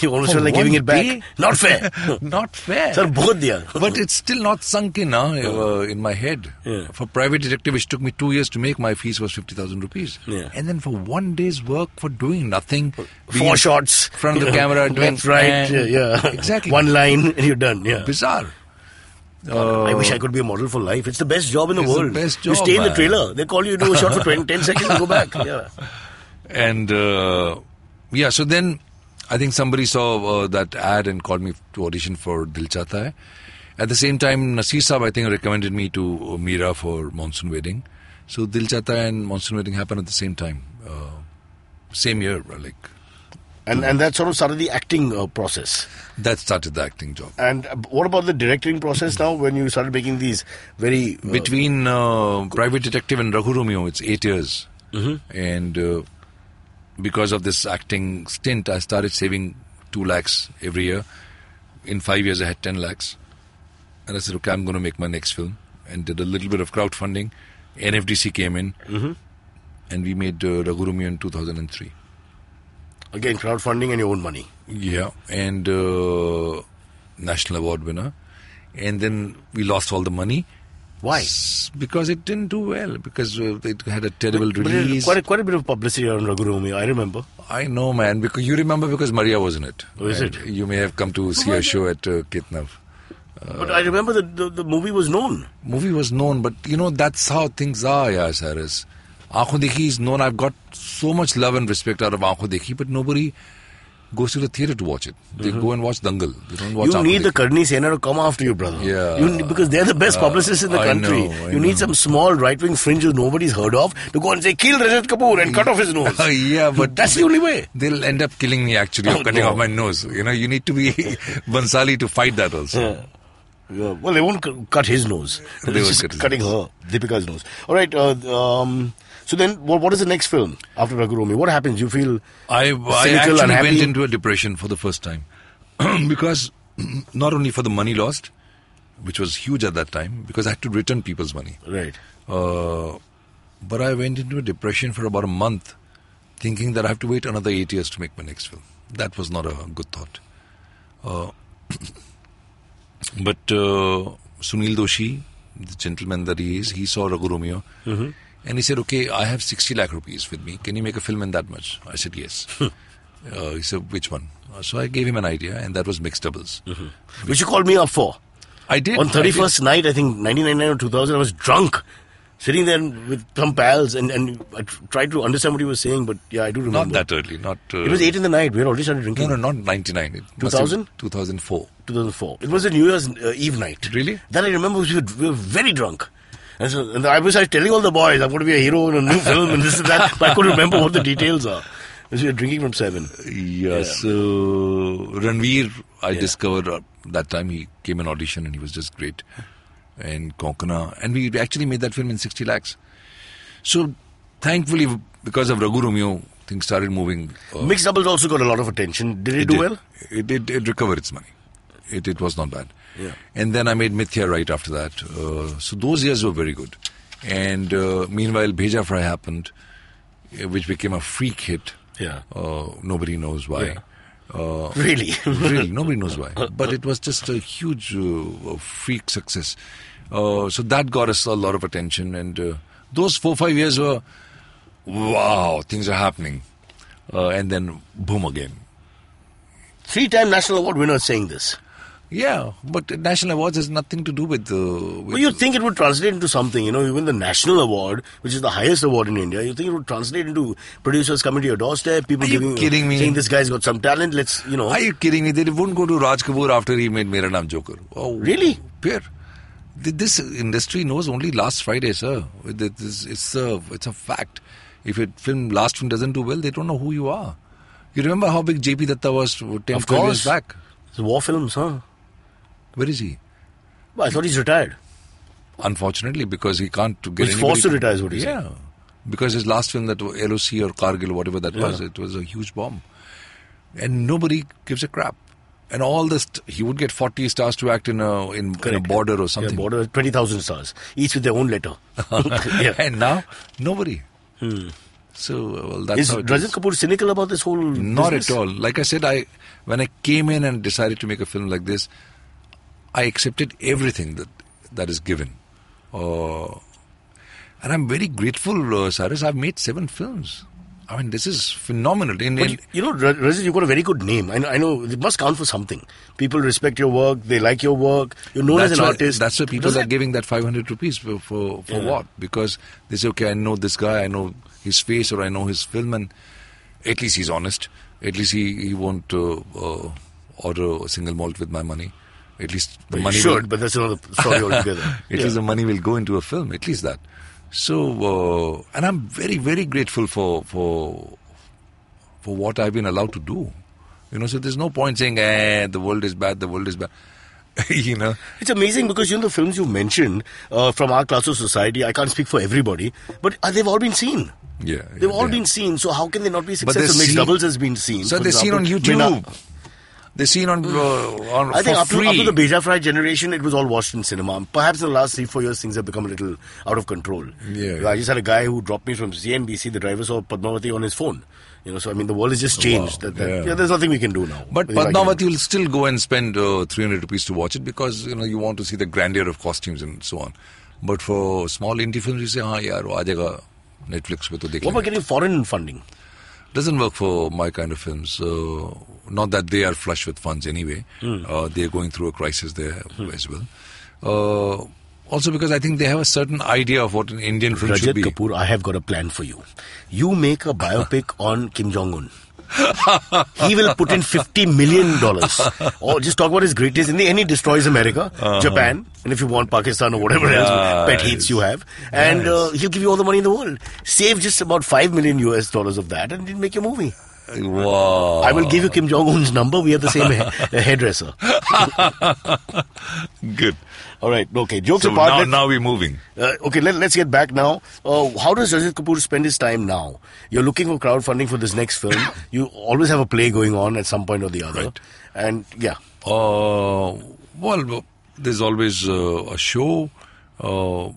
You always felt like giving it back. Day? Not fair. Not fair. Sir, bahut diya. But it's still not sunk in huh, uh, in my head. Yeah. For Private Detective, which took me two years to make, my fees was fifty thousand rupees. Yeah. And then for one day's work, for doing nothing. Four shots. In front of the camera. Doing that's right. Yeah, yeah. Exactly. One line and you're done. Yeah. Bizarre. Uh, I wish I could be a model for life. It's the best job in the world. It's the best job. You stay in the trailer. Man. They call you to do a shot for twenty, ten seconds and go back. Yeah. And uh, yeah, so then I think somebody saw uh, that ad and called me to audition for Dil Chata Hai. At the same time, Naseer Saab, I think, recommended me to uh, Meera for Monsoon Wedding. So Dil Chata Hai and Monsoon Wedding happened at the same time. Uh, same year, like. And and that sort of started the acting uh, process. That started the acting job. And what about the directing process now when you started making these very... Uh, Between uh, Private Detective and Raghu Romeo, it's eight years. Mm-hmm. And... Uh, because of this acting stint, I started saving two lakhs every year. In five years, I had ten lakhs. And I said, okay, I'm going to make my next film. And did a little bit of crowdfunding. N F D C came in. Mm-hmm. And we made uh, Raghu Romeo in two thousand three. Again, crowdfunding and your own money. Yeah. And uh, National Award winner. And then we lost all the money. Why? Because it didn't do well. Because it had a terrible but, release. But quite, a, quite a bit of publicity around Raghu Romeo, I remember. I know, man. Because you remember because Maria was in it. Oh, is it? You may have come to see her show at uh, Kitnav. Uh, but I remember that the, the movie was known. Movie was known. But, you know, that's how things are, yeah, Cyrus. Aankhon Dekhi is known. I've got so much love and respect out of Aankhon Dekhi. But nobody goes to the theatre to watch it. They mm-hmm. go and watch Dangal. They don't watch. You need the Karni Sena to come after you, brother. Yeah. You need, because they're the best publicists uh, in the I country. Know, you know. need some small right-wing fringe who nobody's heard of to go and say, kill Rajat Kapoor and cut off his nose. Yeah, but... That's they, the only way. They'll end up killing me, actually, oh, or cutting no. off my nose. You know, you need to be Bhansali to fight that also. Yeah. Yeah. Well, they won't c- cut his nose. They won't just cut his cutting nose. her, Deepika's nose. All right, uh, um... So then, what, what is the next film after Raghu Romeo? What happens? You feel I, I actually unhappy? went into a depression for the first time. Because not only for the money lost, which was huge at that time, because I had to return people's money. Right. Uh, but I went into a depression for about a month, thinking that I have to wait another eight years to make my next film. That was not a good thought. Uh, but uh, Sunil Doshi, the gentleman that he is, he saw Raghu Romeo. Mm-hmm. And he said, okay, I have sixty lakh rupees with me. Can you make a film in that much? I said, yes. uh, he said, which one? Uh, so I gave him an idea, and that was Mixed Doubles. Mm-hmm. Which, which you called me up for. I did. On thirty-first I did. night, I think, nineteen ninety-nine or two thousand, I was drunk, sitting there with some pals, and, and I tried to understand what he was saying, but yeah, I do remember. Not that early. Not. Uh, it was eight in the night. We had already started drinking. No, no, not ninety-nine. two thousand? two thousand four. two thousand four. It was a New Year's uh, Eve night. Really? That I remember we were, we were very drunk. And, so, and I was I was telling all the boys, I'm going to be a hero in a new film and this and that. But I couldn't remember what the details are. Because we were drinking from seven. Yeah, yeah. So Ranveer, I yeah. discovered uh, that time he came in audition and he was just great. And Konkana. And we actually made that film in sixty lakhs. So thankfully, because of Raghu Romeo, things started moving. Uh, Mixed Doubles also got a lot of attention. Did it, it do did. well? It did. It, it recovered its money. It, it was not bad. Yeah. And then I made Mithya right after that. Uh, so those years were very good. And uh, meanwhile, Bheja Fry happened, which became a freak hit. Yeah. Uh, nobody knows why. Yeah. Uh, really? Really, nobody knows why. But it was just a huge uh, freak success. Uh, so that got us a lot of attention. And uh, those four, five years were, wow, things are happening. Uh, and then boom again. Three-time National Award winner saying this. Yeah, but National Awards has nothing to do with... Uh, with well, you'd think it would translate into something. You know, even the National Award, which is the highest award in India, you'd think it would translate into producers coming to your doorstep, people giving, kidding me? saying this guy's got some talent, let's, you know... Are you kidding me? They wouldn't go to Raj Kapoor after he made Mera Naam Joker. Oh, really? Pierre, this industry knows only last Friday, sir. It's a, it's a fact. If your film, last film doesn't do well, they don't know who you are. You remember how big J P Datta was ten, twelve years back? It's war films, huh? Where is he? Well, I thought he's retired. Unfortunately, because he can't get anybody. He's forced to retire is what he's saying. Yeah. because his last film, that L O C or Kargil, whatever that yeah. was, it was a huge bomb. And nobody gives a crap. And all this, he would get forty stars to act in a in, in a border or something. Yeah, border, twenty thousand stars, each with their own letter. yeah. And now, nobody. Hmm. So, well, that's is how it Rajat is. Kapoor cynical about this whole Not business? At all. Like I said, I when I came in and decided to make a film like this, I accepted everything that that is given. Uh, and I'm very grateful, uh, Cyrus. I've made seven films. I mean, this is phenomenal. In, in you know, Rajat, you've got a very good name. I know, I know it must count for something. People respect your work. They like your work. You're known as an why, artist. That's why people Doesn't are giving that five hundred rupees for, for, for yeah. what? Because they say, okay, I know this guy. I know his face or I know his film. And at least he's honest. At least he, he won't uh, uh, order a single malt with my money. At least the well, money... You should, will, but that's another story altogether. At yeah. least the money will go into a film. At least that. So, uh, and I'm very, very grateful for for for what I've been allowed to do. You know, so there's no point saying, eh, the world is bad, the world is bad. you know. It's amazing because, you know, the films you mentioned uh, from our class of society, I can't speak for everybody, but uh, they've all been seen. Yeah. They've yeah, all yeah. been seen. So how can they not be successful? Mixed Doubles has been seen. So they're example, seen on YouTube. They're seen on, uh, on I think after, after the Beja Fry generation, it was all watched in cinema. Perhaps in the last three, four years, things have become a little out of control. Yeah, yeah. I just had a guy who dropped me from C N B C. The driver saw Padmaavat on his phone. You know, so I mean, the world has just changed. Wow. That, that, yeah. Yeah, there's nothing we can do now. But Padmaavat, you'll still go and spend uh, three hundred rupees to watch it because you know you want to see the grandeur of costumes and so on. But for small indie films, you say, "Ah, yaar, wo aajega Netflix pe to dekh." What about getting foreign funding? Doesn't work for my kind of films. Uh, not that they are flush with funds anyway. Mm. Uh, they're going through a crisis there mm. as well. Uh, also because I think they have a certain idea of what an Indian film Rajat should be. Rajat Kapoor, I have got a plan for you. You make a biopic on Kim Jong-un. He will put in fifty million dollars. Or just talk about his greatest. In the end, he destroys America, uh-huh. Japan, and if you want Pakistan or whatever nice. else pet heats you have, and nice. uh, he'll give you all the money in the world. Save just about five million U S dollars of that, and he'll make your movie. Wow! I will give you Kim Jong Un's number. We have the same ha- hairdresser. Good. All right. Okay. Jokes so apart. Now, now we're moving. Uh, okay. Let, let's get back now. Uh, how does Rajat Kapoor spend his time now? You're looking for crowdfunding for this next film. You always have a play going on at some point or the other. Right. And yeah. Uh, well, there's always uh, a show, uh, or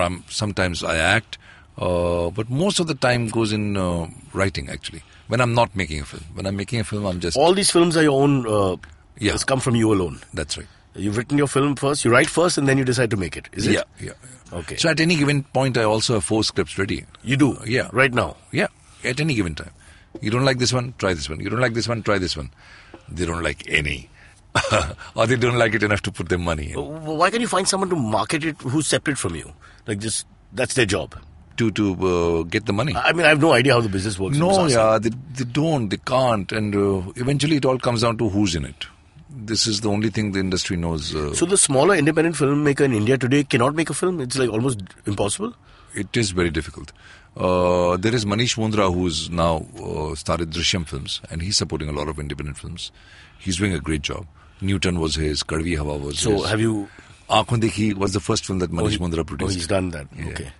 I'm sometimes I act. Uh, but most of the time goes in uh, writing, actually. When I'm not making a film. When I'm making a film, I'm just... All these films are your own... Uh, yeah. It's come from you alone. That's right. You've written your film first, you write first, and then you decide to make it. Is it? Yeah, yeah, yeah. Okay. So at any given point, I also have four scripts ready. You do? Uh, yeah. Right now? Yeah. At any given time. You don't like this one? Try this one. You don't like this one? Try this one. They don't like any. Or they don't like it enough to put their money in. Why can't you find someone to market it who's separate from you? Like just, that's their job. to to uh, get the money. I mean, I have no idea how the business works. No, yeah, they, they don't, they can't. And uh, eventually it all comes down to who's in it. This is the only thing the industry knows. Uh, so the smaller independent filmmaker in India today cannot make a film? It's like almost impossible? It is very difficult. Uh, there is Manish Mundra who's now uh, started Drishyam Films and he's supporting a lot of independent films. He's doing a great job. Newton was his, Kadvi Hawa was so his. So have you... Aankhon Dekhi was the first film that Manish oh, he, Mundra produced. Oh, he's done that. Yeah. Okay.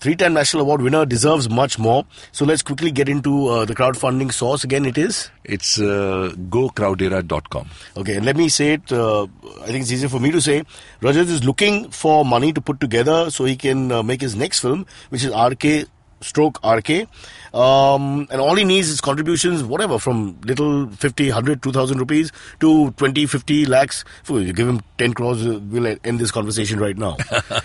Three-time National Award winner deserves much more. So let's quickly get into uh, the crowdfunding source. Again, it is? It's uh, Go Crowdera dot com. Okay, and let me say it. Uh, I think it's easier for me to say. Rajat is looking for money to put together so he can uh, make his next film, which is R K stroke R K. Um, and all he needs is contributions, whatever, from little fifty, one hundred, two thousand rupees to twenty, fifty lakhs. You give him ten crores, we'll end this conversation right now.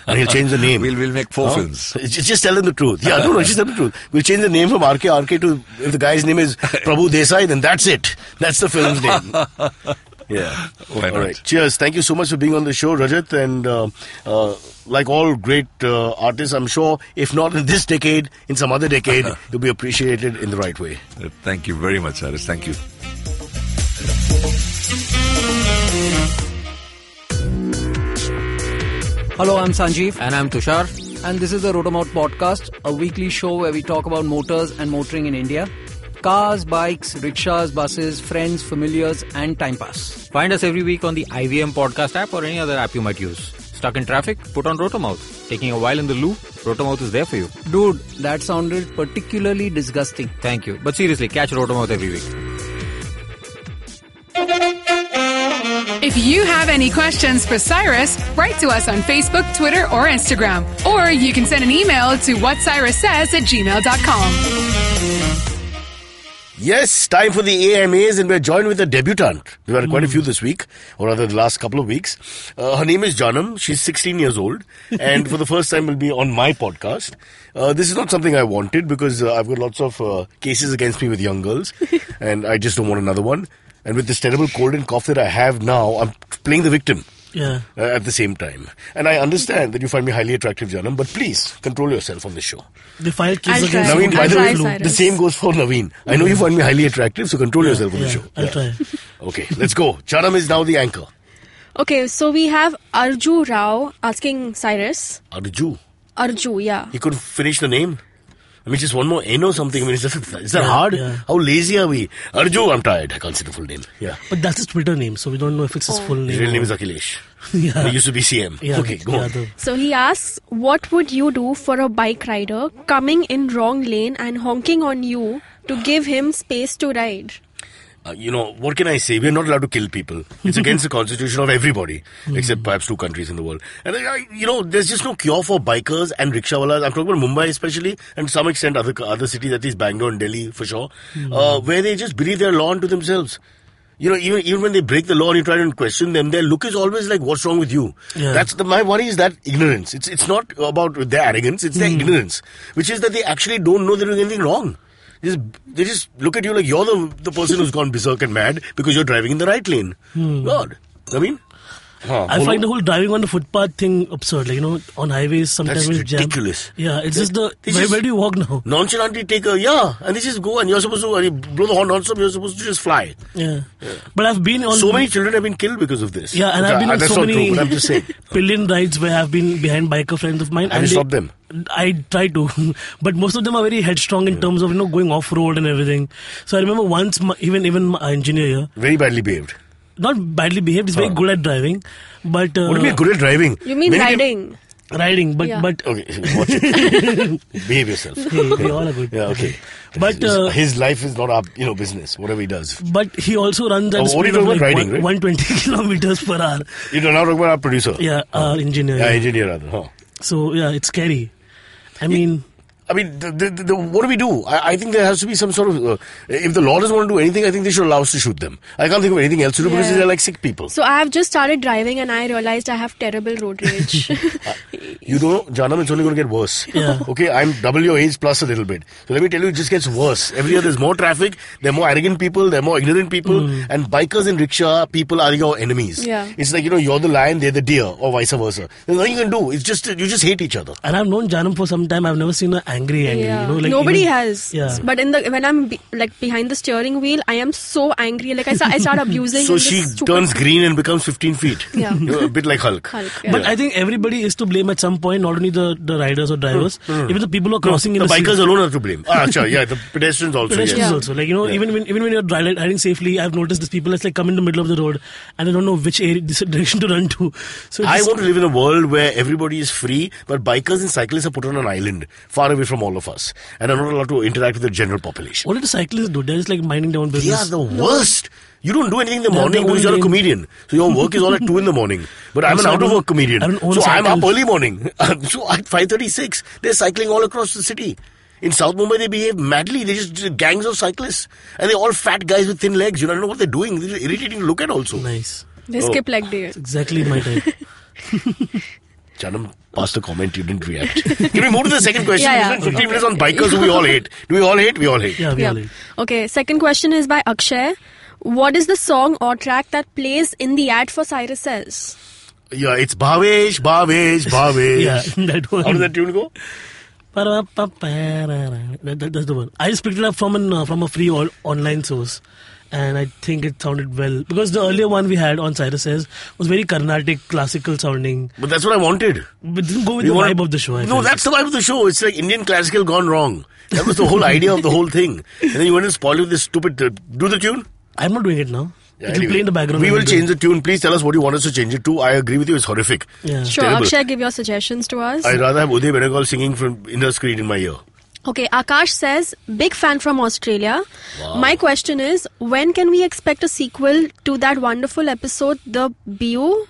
And he'll change the name. We'll, we'll make four huh? films. Just, just tell him the truth. Yeah, no, no, just tell him the truth. We'll change the name from R K R K to, if the guy's name is Prabhu Desai, then that's it. That's the film's name. Yeah. Why all not? Right. Cheers. Thank you so much for being on the show, Rajat. And uh, uh, like all great uh, artists, I'm sure, if not in this decade, in some other decade, you'll be appreciated in the right way. Thank you very much, Cyrus. Thank you. Hello, I'm Sanjeev. And I'm Tushar. And this is the Rotomouth Podcast, a weekly show where we talk about motors and motoring in India. Cars, bikes, rickshaws, buses, friends, familiars, and time pass. Find us every week on the I V M Podcast app or any other app you might use. Stuck in traffic? Put on Rotomouth. Taking a while in the loop? Rotomouth is there for you. Dude, that sounded particularly disgusting. Thank you. But seriously, catch Rotomouth every week. If you have any questions for Cyrus, write to us on Facebook, Twitter, or Instagram. Or you can send an email to what cyrus says at gmail dot com. Yes, time for the A M As, and we're joined with a debutant. There are quite a few this week, or rather the last couple of weeks. Uh, her name is Janam. She's sixteen years old, and for the first time will be on my podcast. Uh, this is not something I wanted because uh, I've got lots of uh, cases against me with young girls, and I just don't want another one. And with this terrible cold and cough that I have now, I'm playing the victim yeah. uh, at the same time. And I understand that you find me highly attractive, Janam, but please control yourself on this show. They filed cases against Naveen, I'll by the way, Cyrus. The same goes for Naveen. I know you find me highly attractive, so control yeah, yourself on yeah, the show. I'll yeah. try. Okay, let's go. Janam is now the anchor. Okay, so we have Arju Rao asking Cyrus. Arju? Arju, yeah. He couldn't finish the name? I mean, just one more N or something. I mean, is that, is that yeah, hard? Yeah. How lazy are we? Arju, I'm tired. I can't see the full name. Yeah. But that's his Twitter name, so we don't know if it's his oh. full name. His real name is Akhilesh. yeah. He used to be C M. Yeah. Okay, go yeah, on. So he asks, what would you do for a bike rider coming in wrong lane and honking on you to give him space to ride? Uh, you know, what can I say? We're not allowed to kill people. It's against the constitution of everybody, mm. except perhaps two countries in the world. And, uh, you know, there's just no cure for bikers and rickshawalas. I'm talking about Mumbai especially, and to some extent other other cities, at least Bangalore and Delhi for sure, mm. uh, where they just believe their law unto themselves. You know, even even when they break the law and you try to question them, their look is always like, what's wrong with you? Yeah. That's the, my worry is that ignorance. It's, it's not about their arrogance, it's mm. their ignorance, which is that they actually don't know they're doing anything wrong. Just, they just look at you like you're the the person who's gone berserk and mad because you're driving in the right lane. Hmm. God. I mean, huh, I find on. the whole driving on the footpath thing absurd. Like, you know, on highways sometimes it's ridiculous. Jam. Yeah, it's they, just the, where, just, where do you walk now? Nonchalantly take a, yeah, and they just go and you're supposed to, and you blow the horn nonstop, you're supposed to just fly. Yeah. yeah. But I've been on... So many children have been killed because of this. Yeah, and I've been I, on so many true, pillion rides where I've been behind biker friends of mine. And, and you stopped them? I try to, but most of them are very headstrong in yeah. terms of, you know, going off-road and everything. So I remember once, my, even even my engineer here... Very badly behaved. Not badly behaved. He's huh. very good at driving, but uh, what do you mean good at driving? You mean Many riding? People... Riding, but yeah. but okay, watch it. Behave yourself. Hey, we all are good. Yeah, okay. But his, uh, his life is not our, you know, business. Whatever he does. But he also runs at oh, speed of like riding, one, right? one hundred twenty kilometers per hour. You don't know about our producer. Yeah, oh. our engineer. Yeah, yeah. engineer rather. Huh. So yeah, it's scary. I mean. It, I mean, the, the, the, what do we do? I, I think there has to be some sort of... Uh, if the law doesn't want to do anything, I think they should allow us to shoot them. I can't think of anything else to do yeah. because they're like sick people. So I have just started driving and I realized I have terrible road rage. uh, you know, Janam, it's only going to get worse. Yeah. Okay, I'm double your age plus a little bit. So let me tell you, it just gets worse. Every year there's more traffic, there are more arrogant people, there are more ignorant people, mm. and bikers and rickshaw people are your enemies. Yeah. It's like, you know, you're the lion, they're the deer, or vice versa. There's nothing you can do. It's just, you just hate each other. And I've known Janam for some time. I've never seen her angry angry yeah. you know, like nobody even, has yeah. but in the when I'm be, like behind the steering wheel I am so angry, like I, I start abusing. So she turns green and becomes fifteen feet. Yeah, you know, a bit like Hulk, Hulk yeah. but yeah. I think everybody is to blame at some point, not only the, the riders or drivers, mm. even the people who are crossing no, in the, the bikers alone are to blame. Ah, sure, yeah, the pedestrians also pedestrians yes. yeah. also, like, you know, yeah. even when even when you're riding safely, I've noticed these people that's like come in the middle of the road and I don't know which area, direction to run to. So I want to live in a world where everybody is free, but bikers and cyclists are put on an island far away from all of us, and I'm not allowed to interact with the general population. What did the cyclists do? They're just like minding their own business. They are the worst. You don't do anything in the yeah, morning because you're a comedian. So your work is all at two in the morning. But I'm, I'm an out-of-work comedian. So cycles. I'm up early morning. So at five thirty-six, they're cycling all across the city. In South Mumbai, they behave madly. They're just gangs of cyclists. And they're all fat guys with thin legs. You don't know what they're doing. They're irritating to look at also. Nice. They oh. skip leg day. That's exactly my type. Janam, past the comment, you didn't react. Can we move to the second question? Yeah, yeah. fifteen minutes on bikers who we all hate. Do we all hate? We all hate. Yeah, we yeah. all hate. Okay, second question is by Akshay. What is the song or track that plays in the ad for Cyrus Says? Yeah, it's Bhavesh, Bhavesh, Bhavesh. yeah, that one. How does that tune go? That, that, that's the one. I just picked it up from, an, uh, from a free all, online source. And I think it sounded well. Because the earlier one we had on Cyrus Says was very Carnatic, classical sounding. But that's what I wanted. But it didn't go with you the vibe of the show. I no, think. That's the vibe of the show. It's like Indian classical gone wrong. That was the whole idea of the whole thing. And then you went and spoiled it with this stupid... Uh, do the tune? I'm not doing it now. Yeah, it will anyway, play in the background. We will window. Change the tune. Please tell us what you want us to change it to. I agree with you. It's horrific. Yeah. It's sure, terrible. Akshay, give your suggestions to us. I'd rather have Uday Benagal singing from in her screen in my ear. Okay, Akash says, big fan from Australia. Wow. My question is, when can we expect a sequel to that wonderful episode, the B O,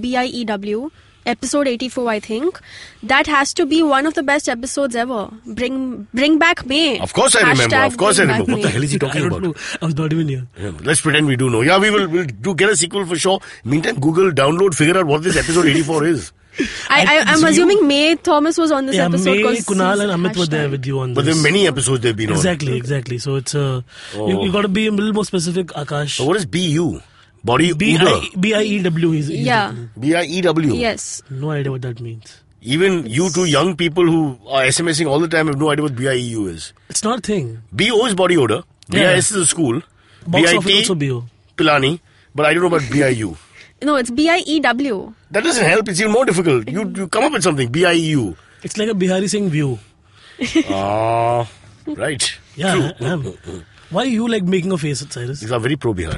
B I E W, episode eighty-four, I think. That has to be one of the best episodes ever. Bring bring back May. Of course I Hashtag remember. Of course I remember. What the hell is he talking I don't about? Know. I was not even here. Yeah, let's pretend we do know. Yeah, we will we'll do get a sequel for sure. Meantime, Google, download, figure out what this episode eighty-four is. I, I, I'm assuming May Thomas was on this yeah, episode. May, Kunal and Amit hashtag. were there with you on this. But there are many episodes they've been on. Exactly, exactly. So it's a... Oh. You, you got to be a little more specific, Akash. So what is B U? Body B I E W is... Yeah. B I E W? Yes. No idea what that means. Even it's... you two young people who are SMSing all the time have no idea what B I E U is. It's not a thing. B O is body odor. Yeah. B I S is a school. Box office also B O. Pilani. But I don't know about B I U. No, it's B I E W. That doesn't help. It's even more difficult. You you come up with something. B I E U. It's like a Bihari Singh view. Ah, uh, right. Yeah, I am. Why are you like making a face at Cyrus? These are very pro-Bihar.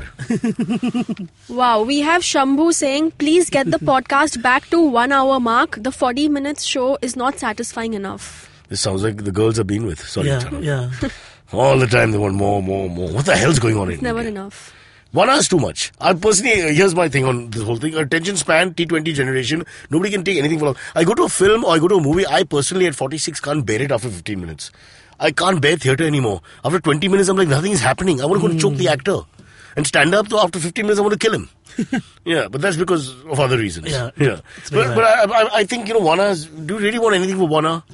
Wow, we have Shambhu saying, please get the podcast back to one hour mark. The forty minutes show is not satisfying enough. This sounds like the girls I've been with. Sorry, yeah, Tarana. Yeah. All the time they want more, more, more. What the hell's going on in It's never India? Enough. One hour's too much. I personally, here's my thing on this whole thing. Attention span, T twenty generation. Nobody can take anything for long. I go to a film or I go to a movie. I personally at forty-six can't bear it after fifteen minutes. I can't bear theatre anymore. After twenty minutes, I'm like, nothing is happening. I want to go mm. to choke the actor. And stand up, though, after fifteen minutes, I want to kill him. Yeah, but that's because of other reasons. Yeah. yeah. But, but I, I, I think, you know, one hour's... Do you really want anything for one hour?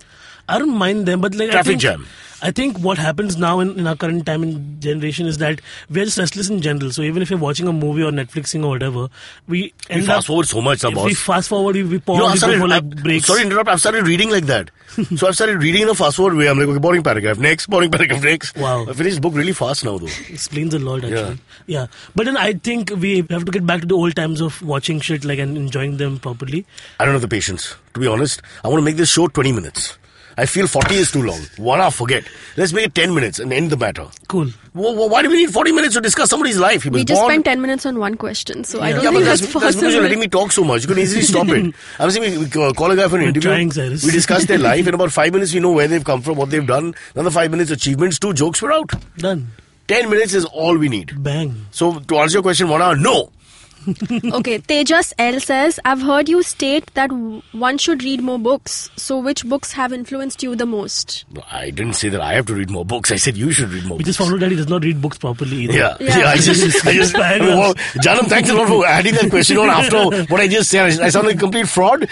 I don't mind them, but like... Traffic I think, jam. I think what happens now in, in our current time and generation is that we're just restless in general. So even if you're watching a movie or Netflixing or whatever, we... End we fast up, forward so much, boss. We fast forward, we, we pause, you know, we started, go for like I've, breaks. Sorry to interrupt, I've started reading like that. So I've started reading in a fast forward way. I'm like, okay, boring paragraph next, boring paragraph next. Wow. I finished the book really fast now though. Explains a lot actually. Yeah. yeah. But then I think we have to get back to the old times of watching shit like and enjoying them properly. I don't have the patience. To be honest, I want to make this show twenty minutes. I feel forty is too long. One hour, forget. Let's make it ten minutes and end the matter. Cool. Why do we need forty minutes to discuss somebody's life? He was we just born... spent ten minutes on one question, so yeah. I don't yeah, think that's, that's possible. That's because you're letting me talk so much. You can easily stop it. I was saying we, we uh, call a guy for an We're interview. Trying, we discuss their life. In about five minutes, we know where they've come from, what they've done. Another five minutes, achievements, two jokes, we're out. Done. Ten minutes is all we need. Bang. So to answer your question, one hour, no. Okay, Tejas L says, I've heard you state that one should read more books. So which books have influenced you the most? I didn't say that I have to read more books. I said you should read more we books. We just found out that he does not read books properly either. Yeah, yeah. yeah I just... I just well, Janam, thanks a lot for adding that question on after what I just said. I sound like a complete fraud.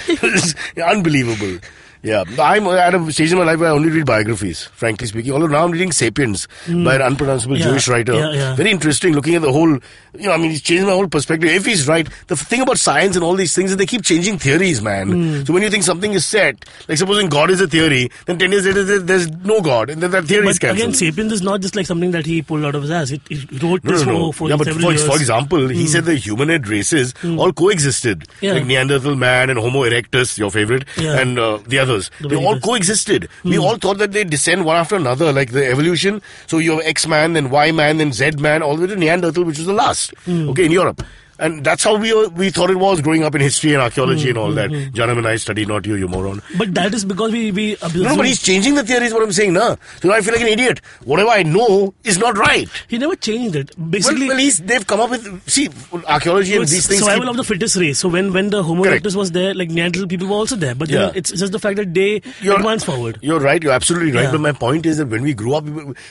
Unbelievable. Yeah, I'm at a stage in my life where I only read biographies, frankly speaking. Although now I'm reading Sapiens mm. by an unpronounceable yeah, Jewish writer. Yeah, yeah. Very interesting, looking at the whole, you know, I mean, he's changed my whole perspective. If he's right, the thing about science and all these things is they keep changing theories, man. Mm. So when you think something is set, like supposing God is a theory, then ten years later there's no God, and then that theory but is cancelled. Again, Sapiens is not just like something that he pulled out of his ass. He, he wrote no, this no, no. for, for yeah, but for, for example, mm. he said the humanoid races mm. all coexisted. Yeah. Like Neanderthal man and Homo erectus, your favorite, yeah. and uh, the other. The they all best. coexisted. Mm. We all thought that they descend one after another, like the evolution. So you have X-man, then Y-man, then Z-man, all the way to Neanderthal, which was the last. Mm. Okay, in Europe. And that's how we we thought it was growing up in history and archaeology mm, and all mm, that. Mm. Janam and I studied, not you, you moron. But that is because we... we no, but he's changing the theories, what I'm saying, nah. So now I feel like an idiot. Whatever I know is not right. He never changed it. Basically... Well, well he's, they've come up with... See, archaeology so and these things... Survival keep... of the fittest race. So when, when the Homo erectus was there, like Neanderthal people were also there. But yeah. it's just the fact that they you're, advanced forward. You're right. You're absolutely right. Yeah. But my point is that when we grew up,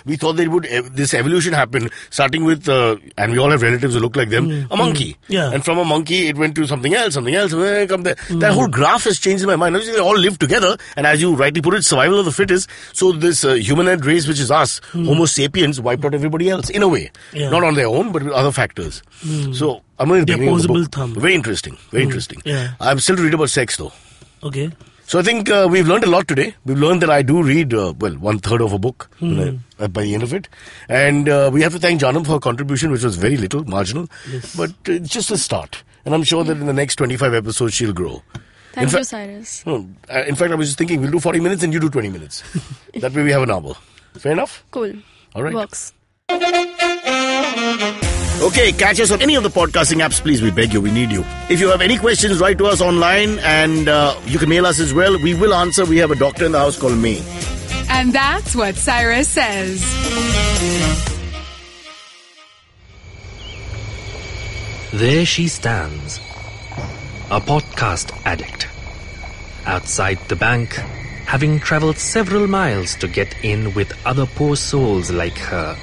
we thought that would this evolution happened, starting with... Uh, and we all have relatives who look like them. Mm. A monkey. Mm. Yeah. And from a monkey, it went to something else, something else. Come there. Mm. That whole graph has changed in my mind. Obviously, they all live together. And as you rightly put it, survival of the fittest. So this uh, humanoid race, which is us, mm. Homo sapiens, wiped out everybody else in a way. Yeah. Not on their own, but with other factors. Mm. So, I'm going to the opposable thumb. Very interesting. Very mm. interesting. Yeah. I'm still to read about sex, though. Okay. So I think uh, we've learned a lot today. We've learned that I do read, uh, well, one third of a book mm. I, by the end of it. And uh, we have to thank Janam for her contribution, which was very little, marginal. Yes. But it's just a start. And I'm sure that in the next twenty-five episodes, she'll grow. Thank you, Cyrus. No, in fact, I was just thinking, we'll do forty minutes and you do twenty minutes. That way we have an hour. Fair enough? Cool. All right. Works. Okay, catch us on any of the podcasting apps, please. We beg you, we need you. If you have any questions, write to us online, and uh, you can mail us as well. We will answer. We have a doctor in the house called me. And that's what Cyrus says. There she stands, a podcast addict, outside the bank, having travelled several miles to get in with other poor souls like her.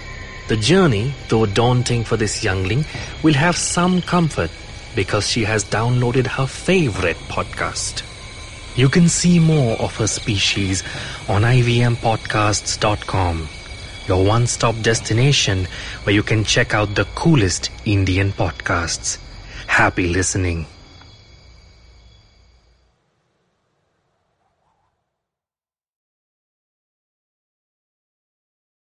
The journey, though daunting for this youngling, will have some comfort because she has downloaded her favourite podcast. You can see more of her species on I V M podcasts dot com, your one-stop destination where you can check out the coolest Indian podcasts. Happy listening.